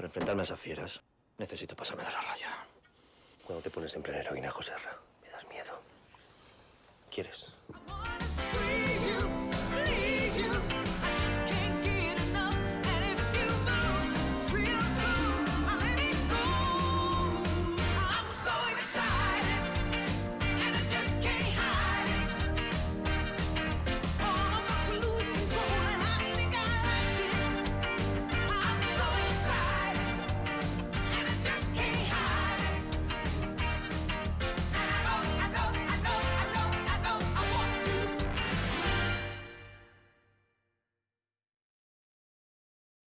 Para enfrentarme a esas fieras, necesito pasarme de la raya. Cuando te pones en plan heroína, Joserra, me das miedo. ¿Quieres?